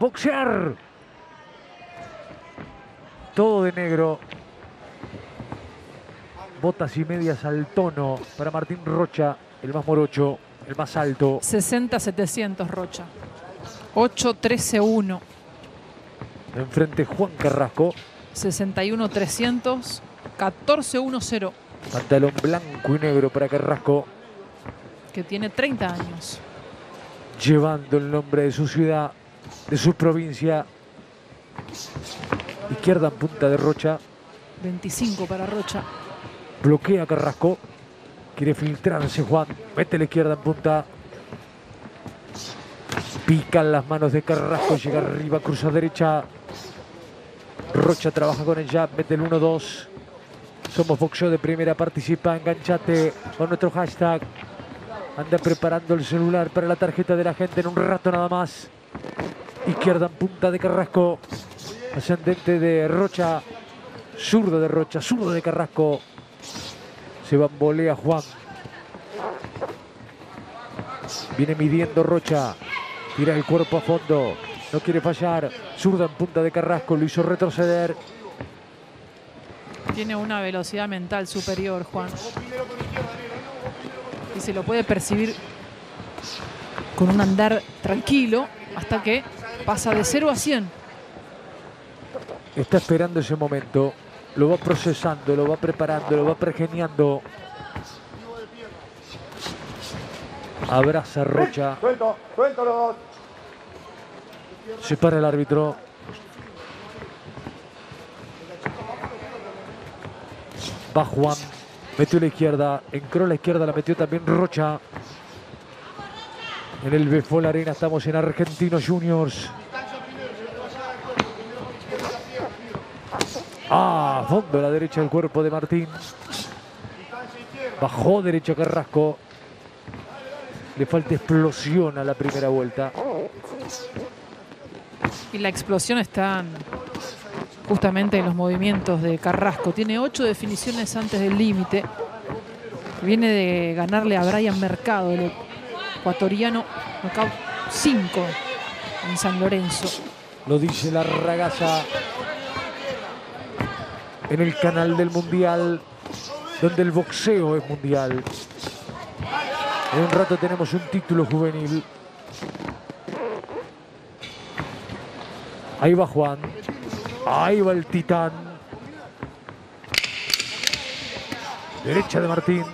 boxear. Todo de negro. Botas y medias al tono para Martín Rocha, el más morocho, el más alto. 60-700 Rocha. 8-13-1. Enfrente Juan Carrasco. 61-300. 14-1-0. Pantalón blanco y negro para Carrasco. Que tiene 30 años. Llevando el nombre de su ciudad, de su provincia. Izquierda en punta de Rocha. 25 para Rocha. Bloquea Carrasco. Quiere filtrarse Juan. Mete la izquierda en punta. Pican las manos de Carrasco. Llega arriba, cruza derecha. Rocha trabaja con el jab. Mete el 1-2. Somos Boxeo de Primera. Participa, enganchate con nuestro hashtag. Anda preparando el celular para la tarjeta de la gente en un rato nada más. Izquierda en punta de Carrasco. Ascendente de Rocha. Zurdo de Rocha. Zurdo de Carrasco. Se bambolea Juan. Viene midiendo Rocha. Tira el cuerpo a fondo. No quiere fallar. Zurda en punta de Carrasco. Lo hizo retroceder. Tiene una velocidad mental superior, Juan. Y se lo puede percibir con un andar tranquilo hasta que pasa de 0 a 100. Está esperando ese momento. Lo va procesando, lo va preparando, lo va pergeniando. Abraza Rocha. Se para el árbitro. Va Juan. Metió la izquierda. Encró la izquierda, la metió también Rocha. En el Befol Arena estamos en Argentinos Juniors. Ah, fondo a la derecha del cuerpo de Martín. Bajó derecho Carrasco. Le falta explosión a la primera vuelta. Y la explosión está justamente en los movimientos de Carrasco. Tiene 8 definiciones antes del límite. Viene de ganarle a Brian Mercado, el ecuatoriano, nocaut 5 en San Lorenzo. Lo dice la ragaza. En el canal del Mundial, donde el boxeo es mundial. En un rato tenemos un título juvenil. Ahí va Juan. Ahí va el titán. Derecha de Martín.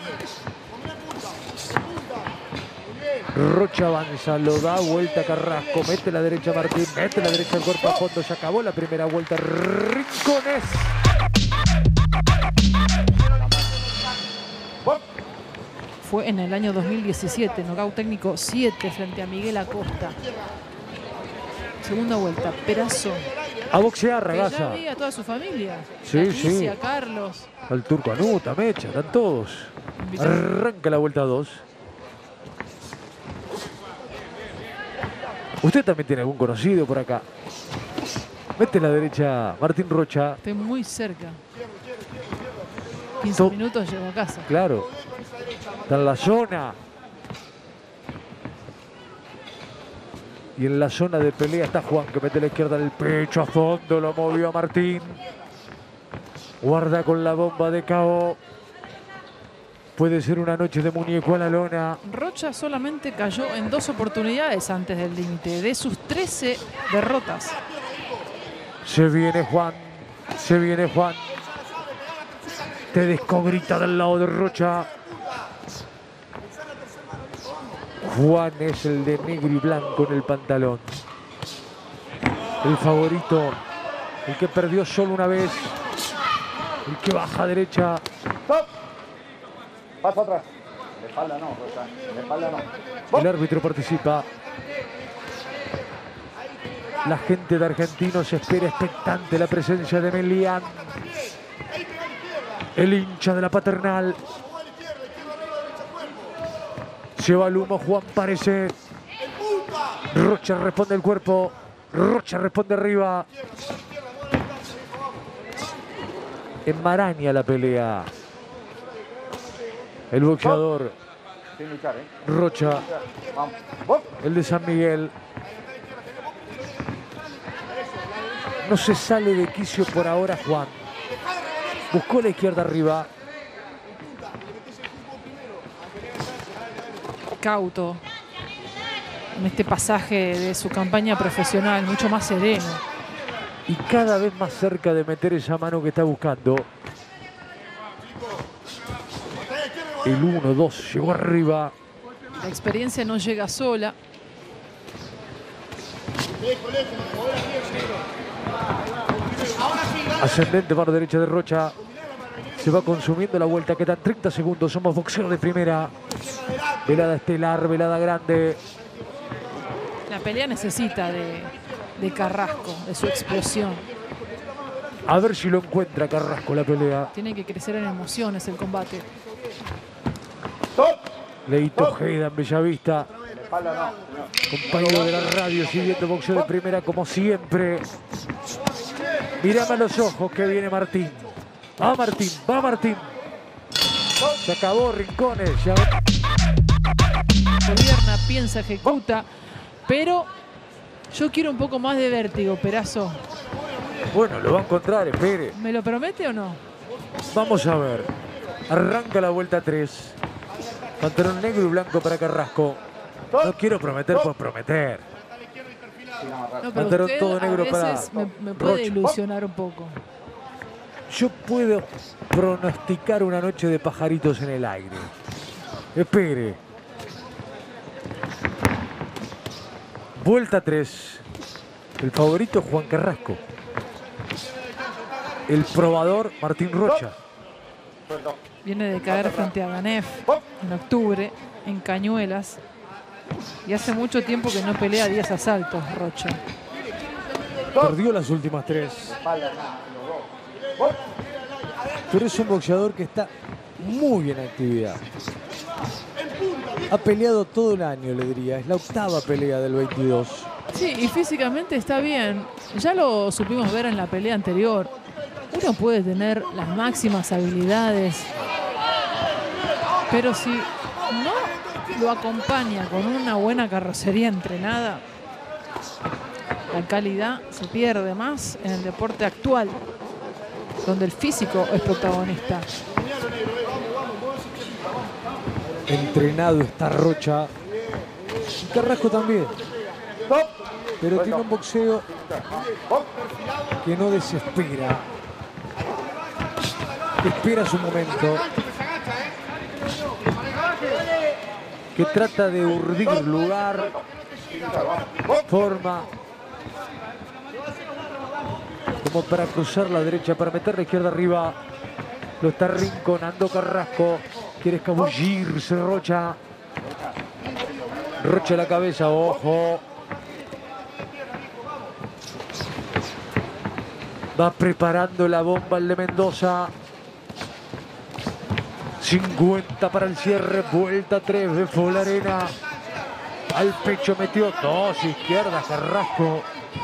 Rocha avanza, lo da vuelta Carrasco. Mete la derecha Martín, mete la derecha al cuerpo a fondo. Se acabó la primera vuelta. Rincones. Fue en el año 2017, nocaut técnico 7 frente a Miguel Acosta. Segunda vuelta, Perazo. A boxear, ragaza. Ya vi a toda su familia. Sí, Alicia, sí. A Carlos. Al Turco Anuta, Mecha, están todos. Arranca la vuelta 2. Usted también tiene algún conocido por acá. Mete la derecha, Martín Rocha. Estoy muy cerca. 15 minutos llego a casa. Claro. Está en la zona. Y en la zona de pelea está Juan, que mete la izquierda del pecho a fondo. Lo movió a Martín. Guarda con la bomba de KO. Puede ser una noche de muñeco a la lona. Rocha solamente cayó en 2 oportunidades antes del límite. De sus 13 derrotas. Se viene Juan. Se viene Juan. Tedesco grita del lado de Rocha. Juan es el de negro y blanco en el pantalón. El favorito. El que perdió solo una vez. El que baja a derecha. Pasa atrás. De espalda no, Rocha. De espalda no. El árbitro participa. La gente de Argentinos espera expectante la presencia de Melián. El hincha de la Paternal. Lleva el humo, Juan parece. Rocha responde el cuerpo. Rocha responde arriba. Enmaraña la pelea. El boxeador. Rocha. El de San Miguel. No se sale de quicio por ahora Juan. Buscó la izquierda arriba. Cauto en este pasaje de su campaña profesional, mucho más sereno. Y cada vez más cerca de meter esa mano que está buscando. El 1-2 llegó arriba. La experiencia no llega sola. Ascendente mano derecha de Rocha. Se va consumiendo la vuelta, quedan 30 segundos. Somos Boxeo de Primera. Velada estelar, velada grande. La pelea necesita de Carrasco, de su explosión. A ver si lo encuentra Carrasco la pelea. Tiene que crecer en emociones el combate. Leito Ojeda en Bellavista. Compañero de la radio, siguiendo Boxeo de Primera como siempre. Mirame a los ojos que viene Martín. Va Martín, va Martín. Se acabó Rincones. Gobierna, piensa, ejecuta. Pero yo quiero un poco más de vértigo, Perazo. Bueno, lo va a encontrar, espere. ¿Me lo promete o no? Vamos a ver. Arranca la vuelta 3. Pantalón negro y blanco para Carrasco. No quiero prometer por prometer. No, pero usted todo negro a veces para me puede Rocha. Ilusionar un poco. Yo puedo pronosticar una noche de pajaritos en el aire. Espere. Vuelta 3. El favorito Juan Carrasco. El probador Martín Rocha. Viene de caer frente a Ganef en octubre en Cañuelas. Y hace mucho tiempo que no pelea 10 asaltos Rocha. Perdió las últimas 3. Pero es un boxeador que está muy en actividad. Ha peleado todo el año, le diría. Es la octava pelea del 22. Sí, y físicamente está bien. Ya lo supimos ver en la pelea anterior. Uno puede tener las máximas habilidades, pero si no lo acompaña con una buena carrocería entrenada, la calidad se pierde más en el deporte actual, donde el físico es protagonista. Entrenado está Rocha. Y Carrasco también. Pero tiene un boxeo que no desespera. Espera su momento. Que trata de urdir lugar, forma, como para cruzar la derecha, para meter la izquierda arriba. Lo está rinconando Carrasco. Quiere escabullirse Rocha. Rocha la cabeza, ojo. Va preparando la bomba el de Mendoza. 50 para el cierre, vuelta 3 de Folarena. Al pecho metió dos izquierdas Carrasco.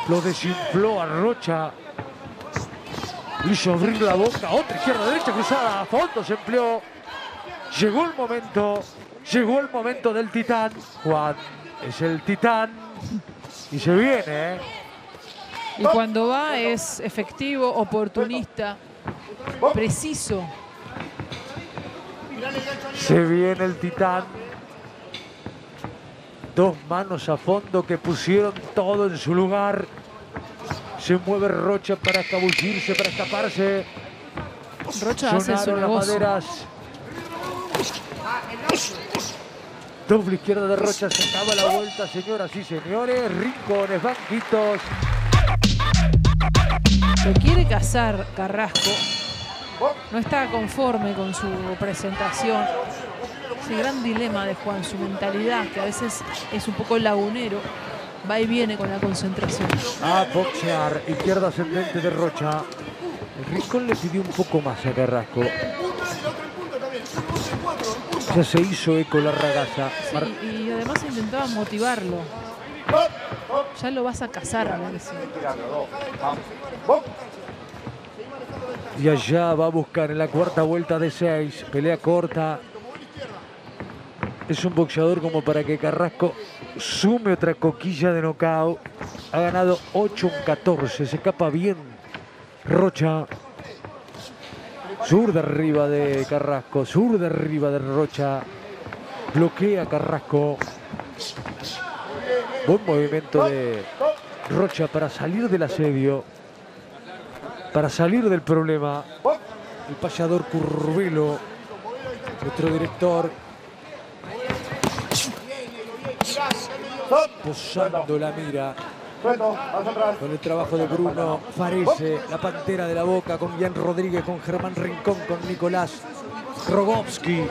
Lo desinfló a Rocha. Hizo abrir la boca, otra izquierda, derecha cruzada, a fondo se empleó. Llegó el momento del Titán. Juan es el Titán y se viene. Y cuando va es efectivo, oportunista, preciso. Se viene el Titán. Dos manos a fondo que pusieron todo en su lugar. Se mueve Rocha para escabullirse, para escaparse. Rocha hace su negocio. Las maderas. Doble izquierda de Rocha, se acaba la vuelta, señoras y señores. Rincones, banquitos. Lo quiere cazar Carrasco. No está conforme con su presentación. Ese gran dilema de Juan, su mentalidad, que a veces es un poco lagunero. Va y viene con la concentración. A boxear, izquierda ascendente de Rocha. El Rincón le pidió un poco más a Carrasco. Ya se hizo eco la ragaza. Sí, y además intentaba motivarlo. Ya lo vas a cazar, a ver si. Y allá va a buscar en la cuarta vuelta de 6. Pelea corta. Es un boxeador como para que Carrasco sume otra coquilla de knockout. Ha ganado 8-14. Se escapa bien Rocha. Zurda arriba de Carrasco. Zurda arriba de Rocha. Bloquea Carrasco. Buen movimiento de Rocha para salir del asedio, para salir del problema. El payador Curvelo, nuestro director, posando la mira con el trabajo de Bruno. Farese, la Pantera de la Boca, con Jan Rodríguez, con Germán Rincón, con Nicolás Rogovski,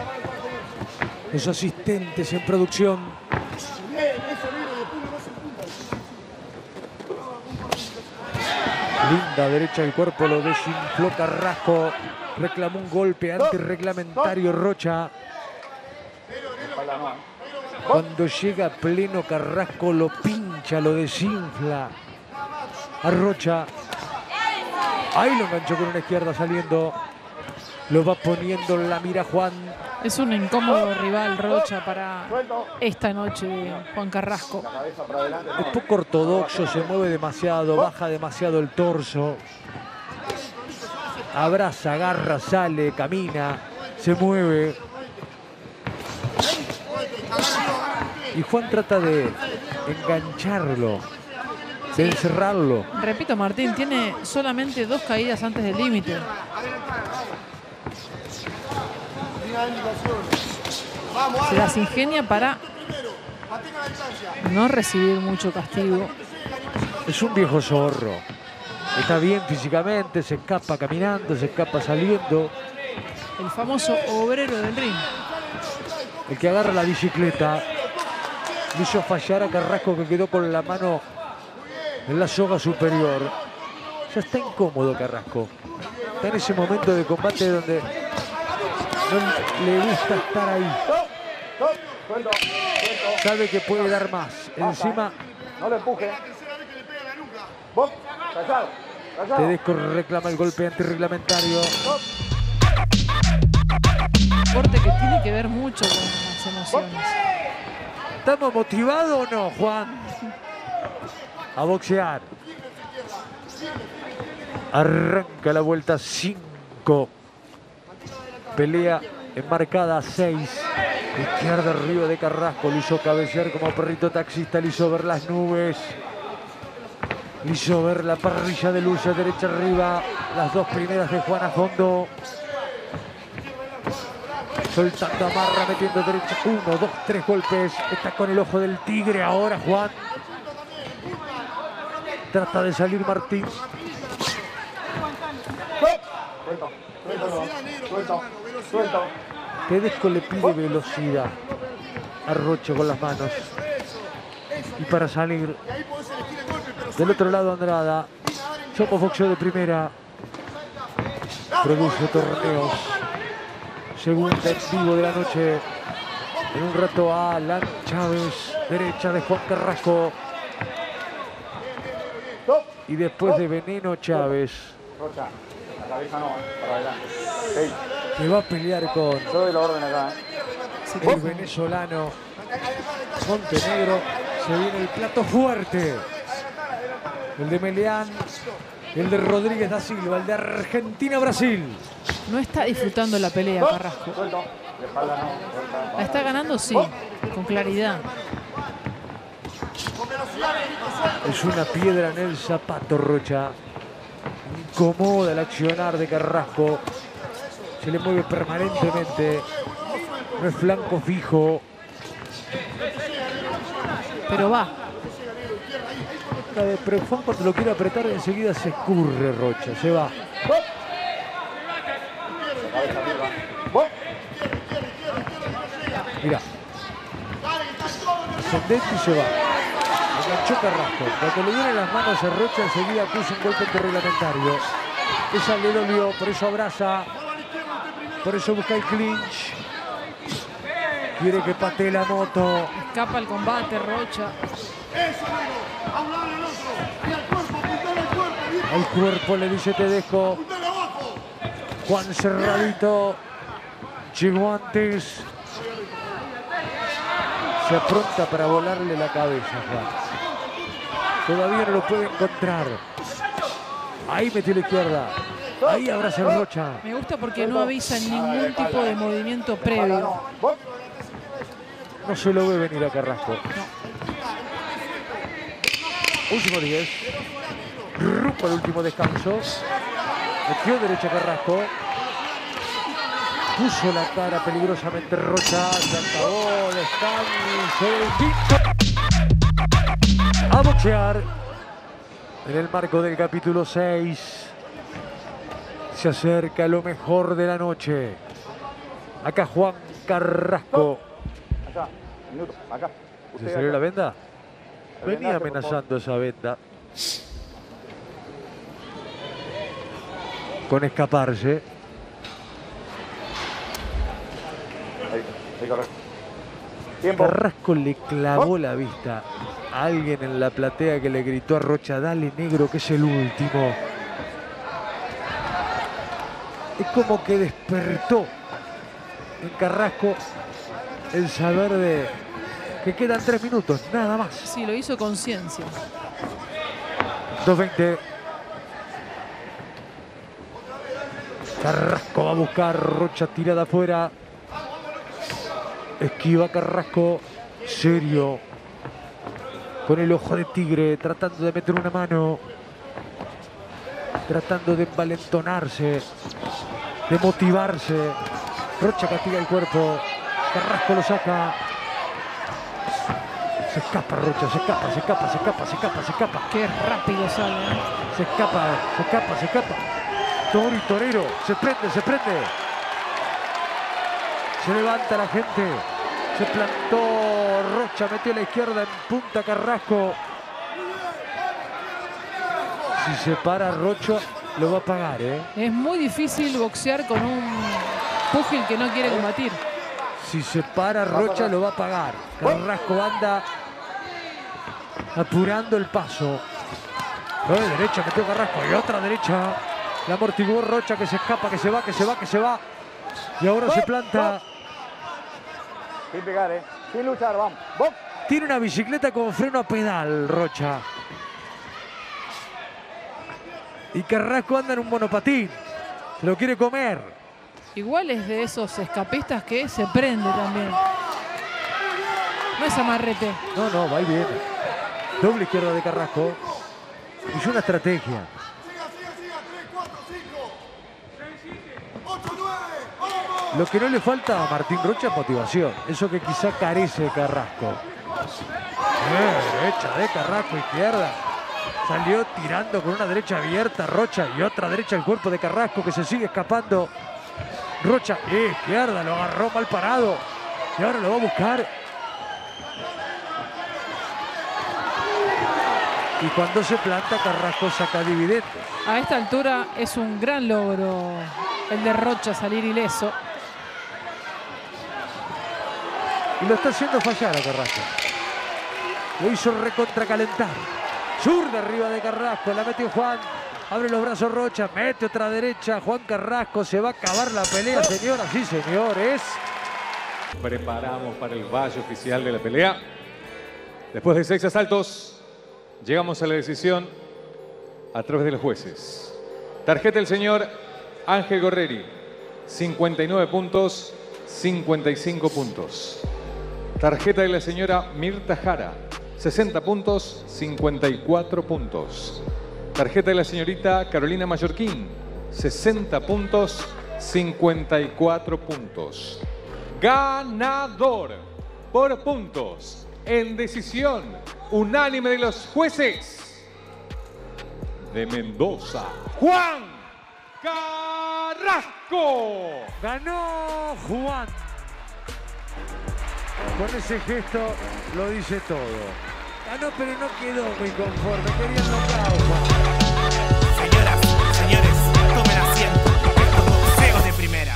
los asistentes en producción. Linda derecha del cuerpo, lo desinfló Carrasco. Reclamó un golpe antirreglamentario Rocha. Cuando llega pleno Carrasco, lo pincha, lo desinfla a Rocha. Ahí lo enganchó con una izquierda saliendo. Lo va poniendo en la mira Juan. Es un incómodo rival Rocha para esta noche, Juan Carrasco. Es poco ortodoxo, se mueve demasiado, baja demasiado el torso. Abraza, agarra, sale, camina, se mueve. Y Juan trata de engancharlo, de encerrarlo. Repito, Martín, tiene solamente 2 caídas antes del límite. Se las ingenia para no recibir mucho castigo. Es un viejo zorro. Está bien físicamente, se escapa caminando, se escapa saliendo. El famoso obrero del ring. El que agarra la bicicleta. Hizo fallar a Carrasco, que quedó con la mano en la soga superior. Ya está incómodo Carrasco. Está en ese momento de combate donde no le gusta estar ahí. Sabe que puede dar más. Encima, no lo empuje. Tedesco reclama el golpe antirreglamentario. Corte que tiene que ver mucho con las emociones. ¿Estamos motivados o no, Juan? A boxear. Arranca la vuelta 5. Pelea enmarcada a 6. Izquierda arriba de Carrasco. Lo hizo cabecear como perrito taxista. Le hizo ver las nubes. Le hizo ver la parrilla de luces. Derecha arriba. Las 2 primeras de Juan a fondo. Soltando amarra, metiendo derecha. 1, 2, 3 golpes. Está con el ojo del tigre ahora Juan. Trata de salir Martín. Suelto. Tedesco le pide velocidad a Rocha con las manos. Y para salir del otro lado Andrada. Somos boxeo de primera. Produce torneos. Segunda en vivo de la noche. En un rato a Alan Chávez. Derecha de Juan Carrasco. Y después de Veneno Chávez. Rocha, la cabeza no, para adelante. Hey. Que va a pelear con el venezolano Montenegro. Se viene el plato fuerte, el de Meleán, el de Rodríguez da Silva, el de Argentina-Brasil. No está disfrutando la pelea Carrasco. La está ganando, sí, con claridad. Es una piedra en el zapato Rocha. Incomoda el accionar de Carrasco. Se le mueve permanentemente. No es flanco fijo. Pero va. La de Prefón, cuando lo quiere apretar, enseguida se escurre Rocha. Se va. Mirá. Sondete y se va. Enganchó Carrasco. Cuando le dieron las manos a Rocha, enseguida puso un golpe antirreglamentario. Esa le dolió, por eso abraza. Por eso busca el clinch. Quiere que patee la moto. Escapa el combate Rocha. Al cuerpo le dice Tedesco. Juan cerradito. Llegó antes. Se apronta para volarle la cabeza Juan. Todavía no lo puede encontrar. Ahí metió la izquierda. Ahí abraza a Rocha. Me gusta porque no avisa ningún tipo de movimiento previo. No se lo ve venir a Carrasco. No. Último 10. Rumbo al último descanso. Metió derecha Carrasco. Puso la cara peligrosamente Rocha. Se acabó el descanso. A boxear. En el marco del capítulo 6. Se acerca lo mejor de la noche. Acá Juan Carrasco. Acá, minuto, acá. ¿Se salió acá la venda? Venía amenazando esa venda. Con escaparse. Ahí, Carrasco. Tiempo. Carrasco le clavó la vista a alguien en la platea que le gritó a Rocha, dale negro que es el último. Es como que despertó en Carrasco el saber de que quedan 3 minutos, nada más. Sí, lo hizo conciencia. 2.20. Carrasco va a buscar, Rocha tirada afuera. Esquiva Carrasco, serio, con el ojo de tigre, tratando de meter una mano. Tratando de envalentonarse, de motivarse. Rocha castiga el cuerpo. Carrasco lo saca. Se escapa Rocha, se escapa. Qué rápido sale. Se escapa. Toro y torero. Se prende. Se levanta la gente. Se plantó Rocha, metió a la izquierda en punta Carrasco. Si se para Rocha, lo va a pagar, ¿eh? Es muy difícil boxear con un pugil que no quiere combatir. Si se para Rocha, lo va a pagar. Carrasco anda apurando el paso. Derecha metió Carrasco y otra derecha. La amortiguó Rocha, que se escapa, que se va. Y ahora se planta. Sin pegar, ¿eh? Sin luchar, vamos. Tiene una bicicleta con freno a pedal, Rocha. Y Carrasco anda en un monopatín. Se lo quiere comer. Igual es de esos escapistas que se prende también. No es amarrete. No, va y viene. Doble izquierda de Carrasco. Hizo una estrategia. Siga. 3, 4, 5. 6, 7, 8, 9. ¡Vamos! Lo que no le falta a Martín Rocha es motivación. Eso que quizá carece de Carrasco. Derecha de Carrasco, izquierda. Salió tirando con una derecha abierta Rocha y otra derecha al cuerpo de Carrasco que se sigue escapando. Rocha, izquierda, lo agarró mal parado y ahora lo va a buscar. Y cuando se planta, Carrasco saca dividendos. A esta altura es un gran logro el de Rocha salir ileso. Y lo está haciendo fallar a Carrasco. Lo hizo recontracalentar. Zurda arriba de Carrasco, la mete Juan, abre los brazos Rocha, mete otra derecha, Juan Carrasco, se va a acabar la pelea, señoras y señores. Preparamos para el valle oficial de la pelea. Después de 6 asaltos, llegamos a la decisión a través de los jueces. Tarjeta del señor Ángel Gorreri, 59 puntos, 55 puntos. Tarjeta de la señora Mirta Jara, 60 puntos, 54 puntos. Tarjeta de la señorita Carolina Mallorquín, 60 puntos, 54 puntos. Ganador por puntos, en decisión unánime de los jueces de Mendoza, Juan Carrasco. Ganó Juan. Con ese gesto lo dice todo. Ganó, pero no quedó muy conforme, quería un aplauso. Señoras, señores, tomen asiento. Esto es Boxeo de Primera.